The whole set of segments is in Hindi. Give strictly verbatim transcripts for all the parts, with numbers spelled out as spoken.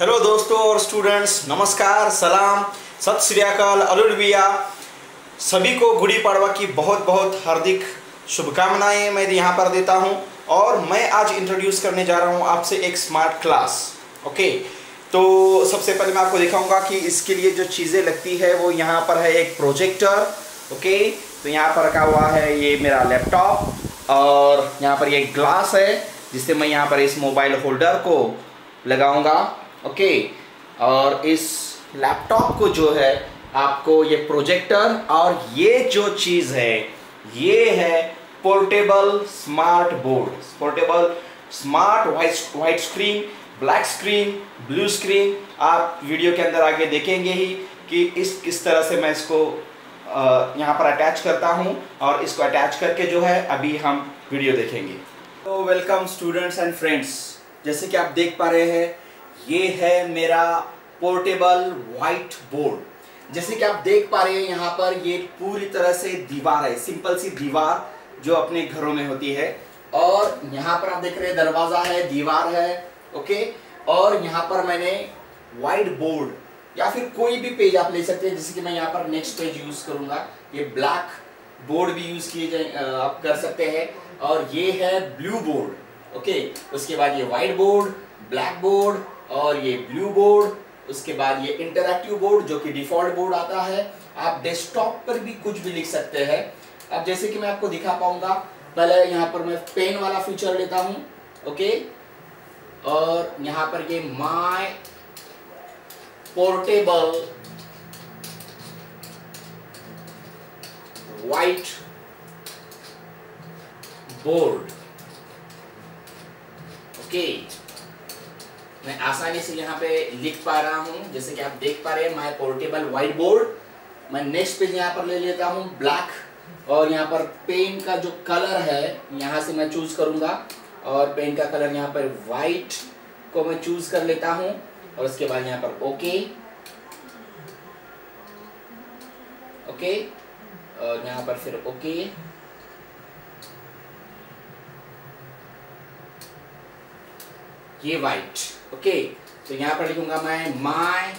हेलो दोस्तों और स्टूडेंट्स, नमस्कार, सलाम, सत श्री अकाल, अलुलबिया। सभी को गुड़ी पड़वा की बहुत बहुत हार्दिक शुभकामनाएं मैं यहाँ पर देता हूँ। और मैं आज इंट्रोड्यूस करने जा रहा हूँ आपसे एक स्मार्ट क्लास। ओके, तो सबसे पहले मैं आपको दिखाऊंगा कि इसके लिए जो चीज़ें लगती है वो यहाँ पर है एक प्रोजेक्टर। ओके, तो यहाँ पर रखा हुआ है ये मेरा लैपटॉप और यहाँ पर एक ग्लास है जिससे मैं यहाँ पर इस मोबाइल होल्डर को लगाऊँगा। ओके, और इस लैपटॉप को जो है आपको ये प्रोजेक्टर और ये जो चीज़ है ये है portable smart board, portable smart white white screen, black screen, blue screen. आप वीडियो के अंदर आगे देखेंगे ही कि इस किस तरह से मैं इसको यहाँ पर अटैच करता हूँ और इसको अटैच करके जो है अभी हम वीडियो देखेंगे। तो वेलकम स्टूडेंट्स एंड फ्रेंड्स, जैसे कि आप देख पा रहे हैं ये है मेरा पोर्टेबल वाइट बोर्ड। जैसे कि आप देख पा रहे हैं यहाँ पर ये पूरी तरह से दीवार है, सिंपल सी दीवार जो अपने घरों में होती है। और यहाँ पर आप देख रहे हैं दरवाज़ा है, दीवार है। ओके, और यहाँ पर मैंने वाइट बोर्ड या फिर कोई भी पेज आप ले सकते हैं, जैसे कि मैं यहाँ पर नेक्स्ट पेज यूज़ करूँगा। ये ब्लैक बोर्ड भी यूज़ किए जाए, आप कर सकते हैं। और ये है ब्लू बोर्ड। ओके, उसके बाद ये वाइट बोर्ड, ब्लैक बोर्ड और ये ब्लू बोर्ड, उसके बाद ये इंटरैक्टिव बोर्ड जो कि डिफ़ॉल्ट बोर्ड आता है। आप डेस्कटॉप पर भी कुछ भी लिख सकते हैं। अब जैसे कि मैं आपको दिखा पाऊंगा, पहले यहाँ पर मैं पेन वाला फीचर लेता हूँ। ओके, और यहाँ पर ये my portable white board. Okay, मैं आसानी से यहाँ पे लिख पा रहा हूँ, जैसे कि आप देख पा रहे हैं माय पोर्टेबल वाइट बोर्ड। मैं नेक्स्ट पेज यहाँ पर ले लेता हूँ ब्लैक, और यहाँ पर पेन का जो कलर है यहाँ से मैं चूज़ करूँगा, और पेन का कलर यहाँ पर वाइट को मैं चूज़ कर लेता हूँ। और उसके बाद यहाँ पर ओके ओके और यहाँ पर फिर ओके। ये वाइट। ओके, तो यहाँ पर लिखूंगा मैं my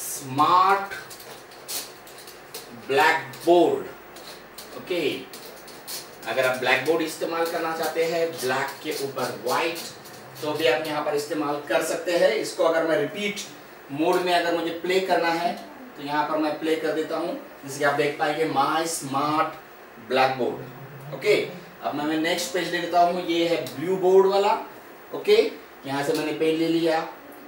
smart black board. Okay, अगर आप ब्लैक बोर्ड इस्तेमाल करना चाहते हैं ब्लैक के ऊपर वाइट, तो भी आप यहाँ पर इस्तेमाल कर सकते हैं इसको। अगर मैं रिपीट मोड में अगर मुझे प्ले करना है तो यहाँ पर मैं प्ले कर देता हूँ, जिससे आप देख पाएंगे my smart black board. Okay, अब मैं नेक्स्ट पेज ले लेता हूँ। ये है ब्लू बोर्ड वाला। ओके, यहाँ से मैंने पेन ले लिया,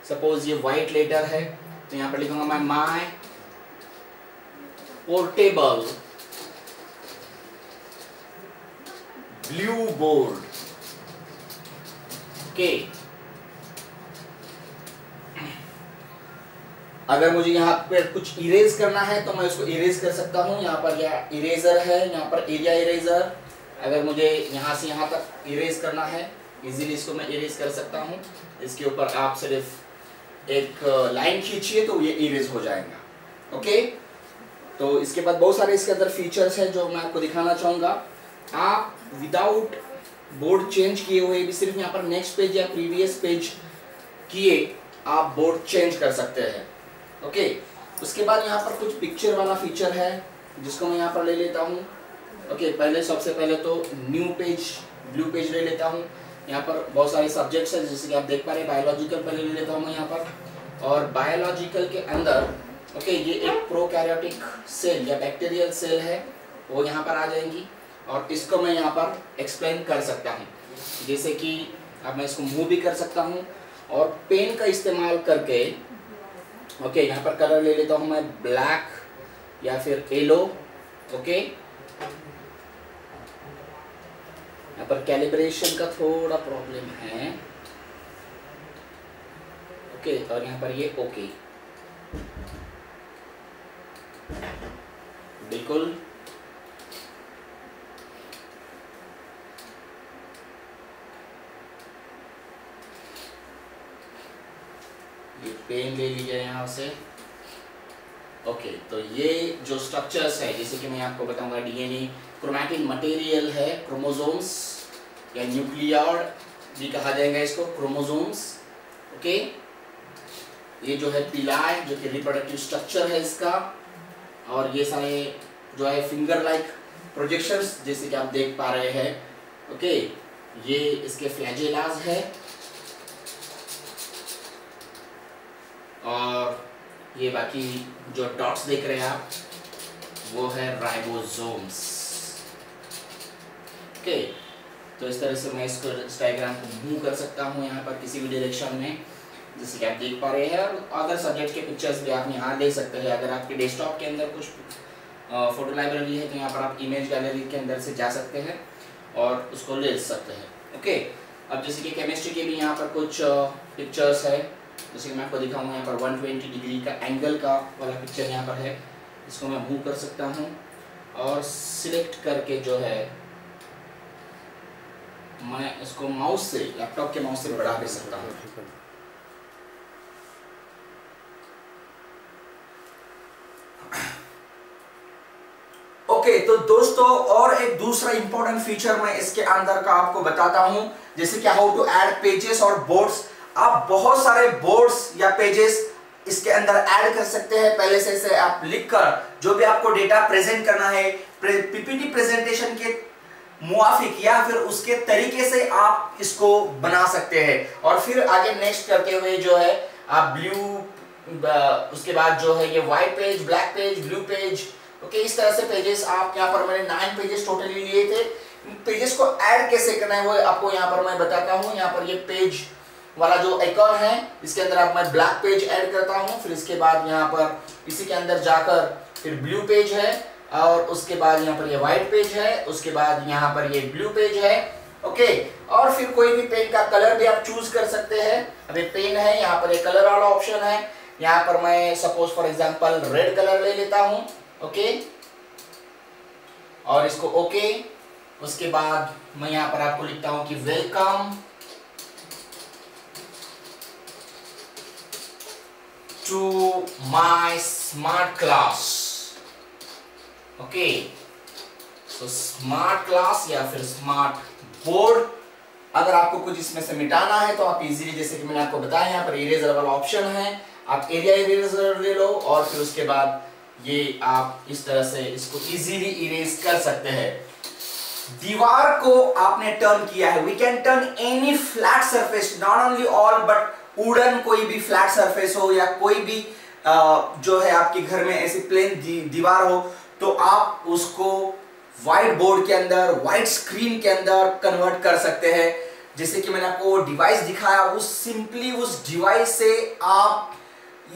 सपोज ये वाइट लेटर है, तो यहाँ पर लिखूंगा मैं my portable blue board. Okay, अगर मुझे यहाँ पर कुछ इरेज करना है तो मैं उसको इरेज कर सकता हूँ। यहाँ पर यह इरेजर है, यहाँ पर एरिया इरेजर। अगर मुझे यहाँ से यहाँ तक इरेज करना है, इजीली इसको मैं इरेज कर सकता हूँ। इसके ऊपर आप सिर्फ एक लाइन खींचिए तो ये इरेज हो जाएगा। ओके, तो इसके बाद बहुत सारे इसके अंदर फीचर्स हैं जो मैं आपको दिखाना चाहूँगा। आप विदाउट बोर्ड चेंज किए हुए भी सिर्फ यहाँ पर नेक्स्ट पेज या प्रीवियस पेज किए आप बोर्ड चेंज कर सकते हैं। ओके, उसके बाद यहाँ पर कुछ पिक्चर वाला फीचर है जिसको मैं यहाँ पर ले लेता हूँ। ओके, पहले सबसे पहले तो न्यू पेज, ब्लू पेज ले लेता हूँ। यहाँ पर बहुत सारे सब्जेक्ट्स हैं, जैसे कि आप देख पा रहे हैं। बायोलॉजिकल पहले ले लेता हूँ मैं यहाँ पर, और बायोलॉजिकल के अंदर ओके ये एक प्रोकैरियोटिक सेल या बैक्टीरियल सेल है, वो यहाँ पर आ जाएंगी और इसको मैं यहाँ पर एक्सप्लेन कर सकता हूँ। जैसे कि अब मैं इसको मूव भी कर सकता हूँ और पेन का इस्तेमाल करके। ओके, यहाँ पर कलर ले लेता हूँ मैं ब्लैक या फिर येलो। ओके, यहाँ पर कैलिब्रेशन का थोड़ा प्रॉब्लम है। ओके, और यहाँ पर ये ओके, बिल्कुल ये पेन ले लीजिए यहाँ से। ओके, तो ये जो स्ट्रक्चर्स है, जैसे कि मैं आपको बताऊंगा, डीएनए, क्रोमैटिन मटेरियल है, क्रोमोसोम्स या न्यूक्लियॉइड भी कहा जाएगा इसको, क्रोमोसोम्स। ओके, ये जो है पीला है जो कि रिप्रोडक्टिव स्ट्रक्चर है इसका, और ये सारे जो है फिंगर लाइक प्रोजेक्शंस जैसे कि आप देख पा रहे हैं। ओके, ये इसके फ्लैजेलाज है और ये बाकी जो डॉट्स देख रहे हैं आप वो है राइबोसोम्स। ओके, तो इस तरह से मैं इसको इस डायग्राम को मूव कर सकता हूँ यहाँ पर किसी भी डायरेक्शन में, जैसे कि आप देख पा रहे हैं। और अदर सब्जेक्ट के पिक्चर्स भी आप यहाँ ले सकते हैं। अगर आपके डेस्कटॉप के अंदर कुछ फोटो लाइब्रेरी है तो यहाँ पर आप इमेज गैलरी के अंदर से जा सकते हैं और उसको ले सकते हैं। ओके, अब जैसे कि केमिस्ट्री के भी यहाँ पर कुछ पिक्चर्स है, जैसे कि मैं आपको दिखाऊँगा यहाँ पर वन ट्वेंटी डिग्री का एंगल का वाला पिक्चर यहाँ पर है। इसको मैं मूव कर सकता हूँ और सिलेक्ट करके जो है मैं इसको माउस से, लैपटॉप के माउस से बढ़ा भी सकता हूँ। ओके, तो दोस्तों और एक दूसरा इंपॉर्टेंट फीचर मैं इसके अंदर का आपको बताता हूं, जैसे कि हाउ टू ऐड पेजेस और बोर्ड्स। आप बहुत सारे बोर्ड्स या पेजेस इसके अंदर ऐड कर सकते हैं। पहले से इसे आप लिखकर जो भी आपको डेटा प्रेजेंट करना है पीपीटी प्रेजेंटेशन के मुआफिक या फिर उसके तरीके से आप इसको बना सकते हैं। और फिर आगे नेक्स्ट करते हुए जो है आप ब्लू, उसके बाद जो है ये white page, black page, blue page. Okay, इस तरह से पेजेस आप यहाँ पर, मैंने नाइन पेजेस टोटली लिए थे। पेजेस को ऐड कैसे करना है वो आपको यहाँ पर मैं बताता हूँ। यहाँ पर ये पेज वाला जो आइकॉन है इसके अंदर आप मैं ब्लैक पेज ऐड करता हूँ, फिर इसके बाद यहाँ पर इसी के अंदर जाकर फिर ब्लू पेज है, और उसके बाद यहाँ पर ये व्हाइट पेज है, उसके बाद यहाँ पर ये ब्लू पेज है। ओके, और फिर कोई भी पेन का कलर भी आप चूज कर सकते हैं। अब ये पेन है, यहाँ पर ये कलर वाला ऑप्शन है। यहाँ पर मैं suppose for example red colour ले लेता हूँ। ओके, और इसको ओके, उसके बाद मैं यहाँ पर आपको लिखता हूँ कि welcome to my smart class. Okay, so smart class या फिर स्मार्ट बोर्ड। अगर आपको कुछ इसमें से मिटाना है तो आप इजीली, जैसे कि मैंने आपको बताया यहाँ पर इरेजर वाला ऑप्शन है, आप एरिया इरेजर ले लो और फिर उसके बाद ये आप इस तरह से इसको इजीली इरेज कर सकते हैं। दीवार को आपने टर्न किया है, we can turn any flat surface, not only all but wooden, कोई भी फ्लैट सरफेस हो या कोई भी आ, जो है आपके घर में ऐसी प्लेन दी, दीवार हो तो आप उसको व्हाइट बोर्ड के अंदर, व्हाइट स्क्रीन के अंदर कन्वर्ट कर सकते हैं। जैसे कि मैंने आपको डिवाइस दिखाया, उस सिंपली उस डिवाइस से आप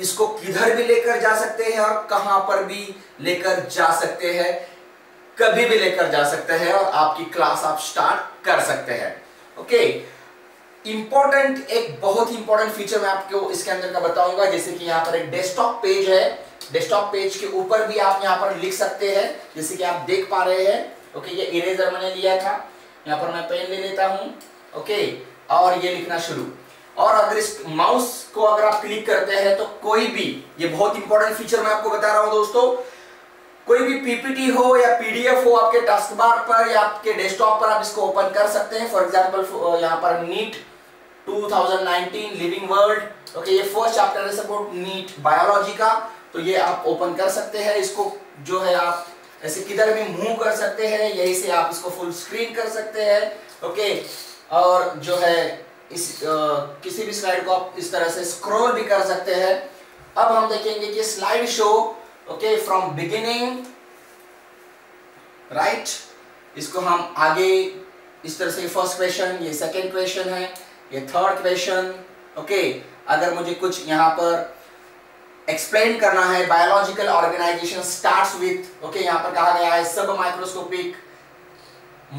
इसको किधर भी लेकर जा सकते हैं और कहां पर भी लेकर जा सकते हैं, कभी भी लेकर जा सकते हैं और आपकी क्लास आप स्टार्ट कर सकते हैं। ओके, इंपॉर्टेंट, एक बहुत ही इंपॉर्टेंट फीचर मैं आपको इसके अंदर का बताऊंगा, जैसे कि यहाँ पर एक डेस्कटॉप पेज है। डेस्कटॉप पेज के ऊपर भी आप यहाँ पर लिख सकते हैं, जैसे कि आप देख पा रहे हैं। ओके, ये इरेजर मैंने लिया था, यहाँ पर मैं पेन ले लेता हूँ। ओके, और ये लिखना शुरू, और अगर इस माउस को अगर आप क्लिक करते हैं तो कोई भी, ये बहुत इंपॉर्टेंट फीचर मैं आपको बता रहा हूँ दोस्तों, कोई भी पीपीटी हो या पीडीएफ हो आपके टास्क बार पर या आपके डेस्कटॉप पर आप इसको ओपन कर सकते हैं। फॉर एग्जाम्पल यहाँ पर NEET two thousand nineteen living world. Okay, ये फर्स्ट चैप्टर है सपोर्ट नीट बायोलॉजी का, तो ये आप ओपन कर सकते हैं। इसको जो है आप ऐसे किधर भी मूव कर सकते हैं, यहीं से आप इसको फुल स्क्रीन कर सकते हैं। ओके, और जो है इस आ, किसी भी स्लाइड को आप इस तरह से स्क्रॉल भी कर सकते हैं। अब हम देखेंगे कि slide show. Okay, from beginning, right, इसको हम आगे इस तरह से, फर्स्ट क्वेश्चन, ये सेकेंड क्वेश्चन है, ये थर्ड क्वेश्चन। ओके, अगर मुझे कुछ यहाँ पर एक्सप्लेन करना है, biological organisation starts with. Okay, यहाँ पर कहा गया है सब माइक्रोस्कोपिक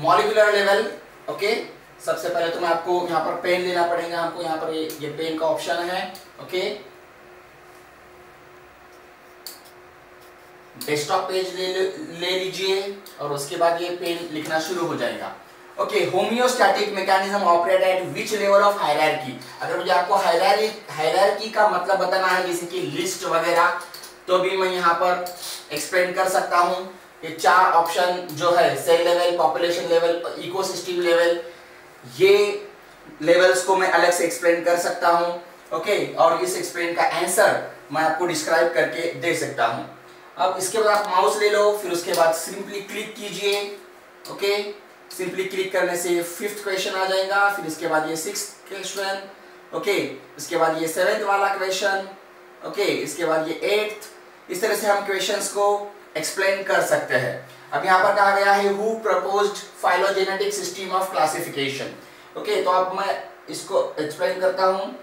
मॉलिक्यूलर लेवल। ओके, सबसे पहले तो मैं आपको यहाँ पर पेन लेना पड़ेगा, आपको यहाँ पर ये, ये पेन का ऑप्शन है। ओके, डेस्कटॉप पेज ले ले लीजिए और उसके बाद ये पेन लिखना शुरू हो जाएगा। Okay, homeostatic mechanism operate at which level of hierarchy. अगर मुझे आपको हायरार्की का मतलब बताना है, जैसे कि लिस्ट वगैरह, तो भी मैं यहाँ पर एक्सप्लेन कर सकता हूँ। ये चार ऑप्शन जो है, cell level, population level, ecosystem level, ये लेवल्स को मैं अलग से एक्सप्लेन कर सकता हूँ। ओके, और इस एक्सपेरिमेंट का आंसर मैं आपको डिस्क्राइब करके दे सकता हूँ। अब इसके बाद आप माउस ले लो, फिर उसके बाद सिंपली क्लिक कीजिए। ओके, सिंपली क्लिक करने से फिफ्थ क्वेश्चन आ जाएगा, फिर इसके बाद ये सिक्स्थ क्वेश्चन, ओके, इसके बाद ये सेवेंथ वाला क्वेश्चन, ओके, इसके बाद ये एट्थ। इस तरह से हम क्वेश्चंस को एक्सप्लेन कर सकते हैं। अब यहाँ पर कहा गया है who proposed phylogenetic system of classification. Okay, तो अब मैं इसको एक्सप्लेन करता हूँ।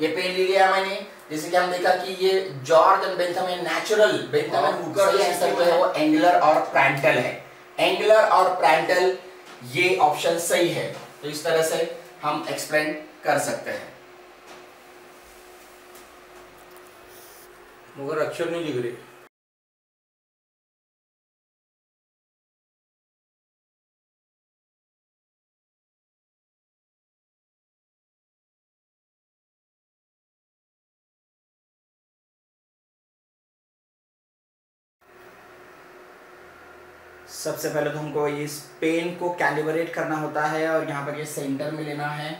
ये पेन ले लिया मैंने, जैसे कि हम देखा कि ये जॉर्ज एंड बेंथम है, नेचुरल बेंथम एंड हुकर ये आंसर जो है वो एंगुलर और प्रैंटल है। एंगुलर और प्रैंटल ये ऑप्शन सही है। तो इस तरह से हम एक्सप्लेन कर सकते हैं। मगर अक्षर नहीं लिख रहे। सबसे पहले तो हमको इस पेन को कैलिब्रेट करना होता है और यहाँ पर ये सेंटर में लेना है,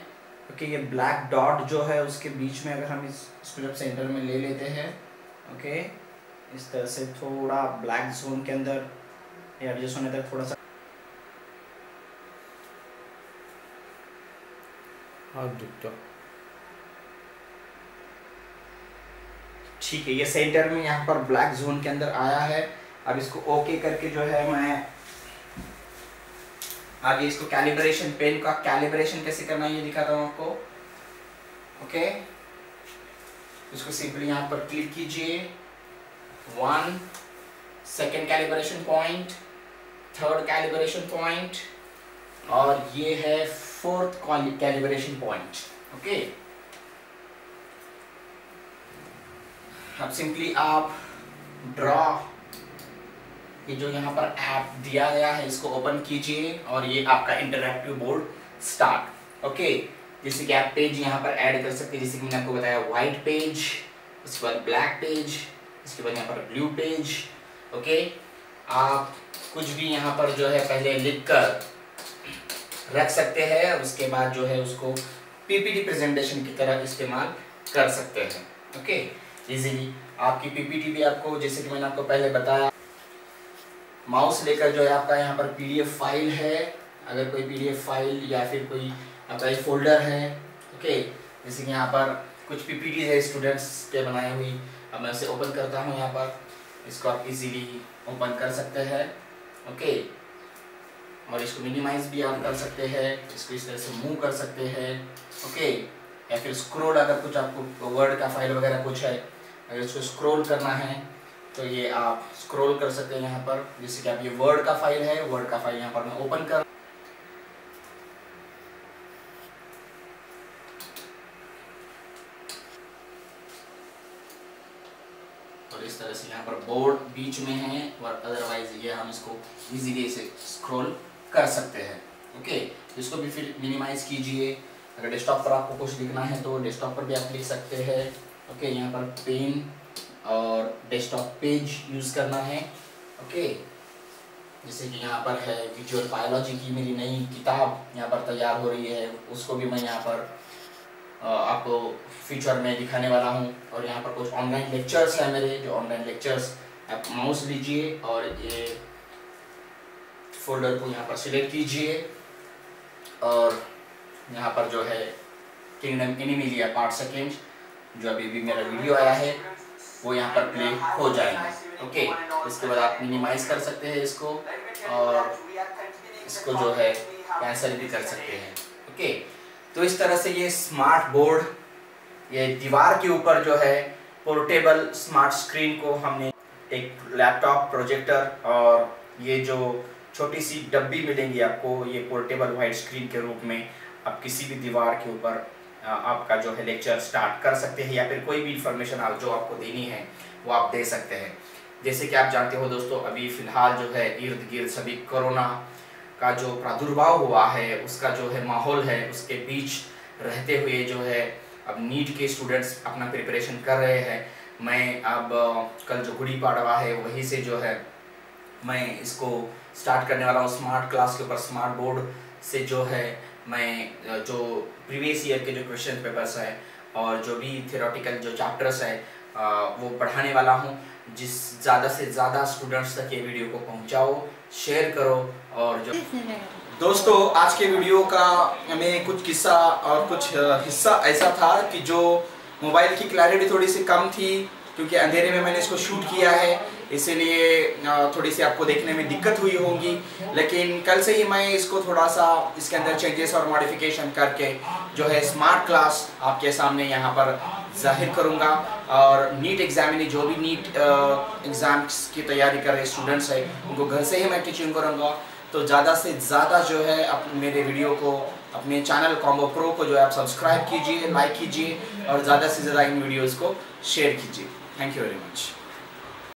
क्योंकि ये ब्लैक डॉट जो है उसके बीच में अगर हम इस इसको जब सेंटर में ले लेते हैं, ओके, इस तरह से थोड़ा ब्लैक जोन के अंदर एडजस्ट होने तक थोड़ा सा। हाँ, दिखता ठीक है। ये सेंटर में यहाँ पर ब्लैक जोन के अंदर आया है। अब इसको ओके करके जो है मैं आगे इसको कैलिब्रेशन, पेन का कैलिब्रेशन कैसे करना है ये दिखाता हूँ आपको। ओके, इसको सिंपली यहाँ पर क्लिक कीजिए, one, second calibration point, third calibration point, और ये है फोर्थ कैलिब्रेशन पॉइंट। ओके, अब सिंपली आप ड्रॉ ये जो यहाँ पर ऐप दिया गया है इसको ओपन कीजिए और ये आपका इंटरैक्टिव बोर्ड स्टार्ट। ओके, जैसे कि आप पेज यहाँ पर ऐड कर सकते हैं, जैसे कि मैंने आपको बताया व्हाइट पेज, उसके बाद ब्लैक पेज, उसके बाद यहाँ पर ब्लू पेज। ओके, आप कुछ भी यहाँ पर जो है पहले लिख कर रख सकते हैं, उसके बाद जो है उसको पीपीटी प्रेजेंटेशन की तरह इस्तेमाल कर सकते हैं। ओके, इजीली आपकी पीपीटी भी आपको, जैसे कि मैंने आपको पहले बताया, माउस लेकर जो है आपका यहाँ पर पीडीएफ फाइल है, अगर कोई पीडीएफ फाइल या फिर कोई आपका एक फोल्डर है। ओके, जैसे कि यहाँ पर कुछ पीपीटीज है स्टूडेंट्स के बनाई हुई, अब मैं उसे ओपन करता हूँ। यहाँ पर इसको आप इजीली ओपन कर सकते हैं। ओके, और इसको मिनिमाइज भी आप कर सकते हैं, इसको इस तरह से मूव कर सकते हैं। ओके, या फिर स्क्रोल, अगर कुछ आपको वर्ड का फाइल वगैरह कुछ है, अगर इसको स्क्रोल करना है तो ये आप स्क्रॉल कर सकते हैं यहाँ पर। जैसे कि आप ये वर्ड का फाइल है, वर्ड का फाइल यहाँ पर मैं ओपन कर, और इस तरह से यहाँ पर बोर्ड बीच में है, और अदरवाइज ये हम इसको इजीली इसे स्क्रॉल कर सकते हैं। ओके, इसको भी फिर मिनिमाइज कीजिए। अगर डेस्कटॉप पर आपको कुछ लिखना है तो डेस्कटॉप पर भी आप लिख सकते हैं। ओके, यहाँ पर पेन और डेस्कटॉप पेज यूज़ करना है। ओके, जैसे कि यहाँ पर है विजुअल बायोलॉजी की मेरी नई किताब यहाँ पर तैयार हो रही है, उसको भी मैं यहाँ पर आपको फ्यूचर में दिखाने वाला हूँ। और यहाँ पर कुछ ऑनलाइन लेक्चर्स हैं मेरे, जो ऑनलाइन लेक्चर्स, आप माउस लीजिए और ये फोल्डर को यहाँ पर सिलेक्ट कीजिए, और यहाँ पर जो है किंगडम एनिमिलिया पार्ट सेकेंड जो अभी भी मेरा वीडियो आया है वो यहाँ पर प्ले हो जाएंगे। ओके, इसके बाद आप मिनिमाइज कर सकते हैं इसको, और इसको जो है कैंसिल भी कर सकते हैं। ओके, तो इस तरह से ये स्मार्ट बोर्ड, ये दीवार के ऊपर जो है पोर्टेबल स्मार्ट स्क्रीन को हमने एक लैपटॉप, प्रोजेक्टर और ये जो छोटी सी डब्बी मिलेंगी आपको, ये पोर्टेबल वाइट स्क्रीन के रूप में आप किसी भी दीवार के ऊपर आपका जो है लेक्चर स्टार्ट कर सकते हैं, या फिर कोई भी इंफॉर्मेशन आप जो आपको देनी है वो आप दे सकते हैं। जैसे कि आप जानते हो दोस्तों, अभी फ़िलहाल जो है इर्द गिर्द सभी कोरोना का जो प्रादुर्भाव हुआ है उसका जो है माहौल है, उसके बीच रहते हुए जो है अब नीट के स्टूडेंट्स अपना प्रिपरेशन कर रहे हैं। मैं अब कल जो गुड़ी पड़वा है वहीं से जो है मैं इसको स्टार्ट करने वाला हूँ, स्मार्ट क्लास के ऊपर स्मार्ट बोर्ड से जो है मैं जो प्रीवियस ईयर के जो क्वेश्चन पेपर्स हैं और जो भी थियोरेटिकल जो चैप्टर्स हैं वो पढ़ाने वाला हूँ, जिस ज़्यादा से ज़्यादा स्टूडेंट्स तक ये वीडियो को पहुँचाओ, शेयर करो। और जो दोस्तों आज के वीडियो का में कुछ किस्सा और कुछ हिस्सा ऐसा था कि जो मोबाइल की क्लैरिटी थोड़ी सी कम थी, क्योंकि अंधेरे में मैंने इसको शूट किया है, इसीलिए थोड़ी सी आपको देखने में दिक्कत हुई होगी। लेकिन कल से ही मैं इसको थोड़ा सा इसके अंदर चेंजेस और मॉडिफिकेशन करके जो है स्मार्ट क्लास आपके सामने यहाँ पर जाहिर करूँगा। और नीट एग्जामिनी जो भी नीट एग्ज़ाम्स की तैयारी कर रहे स्टूडेंट्स हैं उनको घर से ही मैं टीचिंग करूँगा। तो ज़्यादा से ज़्यादा जो है आप मेरे वीडियो को, अपने चैनल कॉम्बो प्रो को जो है आप सब्सक्राइब कीजिए, लाइक कीजिए और ज़्यादा से ज़्यादा इन वीडियोज़ को शेयर कीजिए। Thank you very much.